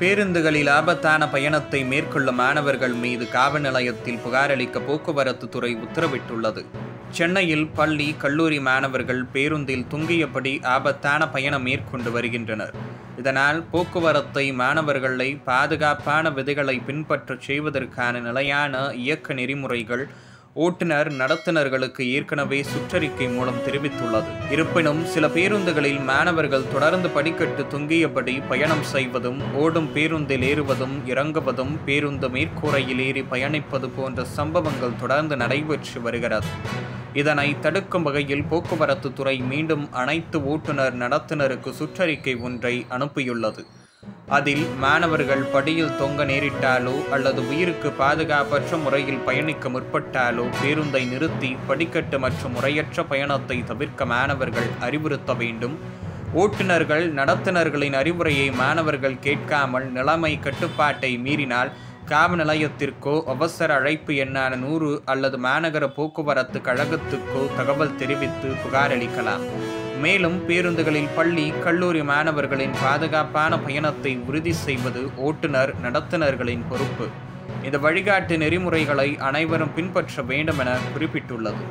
பேருந்துகளில் ஆபத்தான பயணத்தை மேற்கொள்ளும் மாணவர்கள் மீது காவல் நிலையத்தில் புகாரளிக்க போக்குவரத்து துறை உத்தரவிட்டுள்ளது. சென்னையில் பள்ளி கல்லூரி மாணவர்கள் பேருந்தில் தூங்கியபடி ஆபத்தான பயணம் மேற்கொண்டு வருகின்றனர். இதனால் போக்குவரத்தை மாணவர்களை பாதுகாப்பான விதிகளை பின்பற்றச் செய்வதற்கான நிலையான இயக்க நெறிமுறைகள் ஓட்டுநர் நடத்துனர்களுக்கு ஏற்கனவே சுற்றறிக்கை மூலம் தெரிவித்துள்ளது. இருப்பினும் சில பேருந்துகளில் மாணவர்கள் தொடர்ந்து படிக்கட்டு தொங்கியபடி பயணம் செய்வதும், ஓடும் பேருந்தில் ஏறுவதும் இறங்குவதும், பேருந்து மேற்கூரையில் ஏறி பயணிப்பது போன்ற சம்பவங்கள் தொடர்ந்து நடைபெற்று வருகிறது. இதனை தடுக்கும் வகையில் போக்குவரத்து துறை மீண்டும் அனைத்து ஓட்டுநர் நடத்துனருக்கு சுற்றறிக்கை ஒன்றை அனுப்பியுள்ளது. அதில் மாணவர்கள் படியில் தொங்க நேரிட்டாலோ அல்லது உயிருக்கு பாதுகாப்பற்ற முறையில் பயணிக்க முற்பட்டாலோ பேருந்தை நிறுத்தி படிக்கட்டு மற்றும் முறையற்ற பயணத்தை தவிர்க்க மாணவர்கள் அறிவுறுத்த வேண்டும். ஓட்டுநர்கள் நடத்துனர்களின் அறிவுரையை மாணவர்கள் கேட்காமல் நிலைமை கட்டுப்பாட்டை மீறினால் காவல் நிலையத்திற்கோ அவசர அழைப்பு எண்ணான 100 அல்லது மாநகர போக்குவரத்து கழகத்துக்கோ தகவல் தெரிவித்து புகாரளிக்கலாம். மேலும் பேருந்துகளில் பள்ளி கல்லூரி மாணவர்களின் பாதுகாப்பான பயணத்தை உறுதி செய்வது ஓட்டுநர் நடத்துனர்களின் பொறுப்பு. இந்த வழிகாட்டு நெறிமுறைகளை அனைவரும் பின்பற்ற வேண்டும் என குறிப்பிட்டுள்ளது.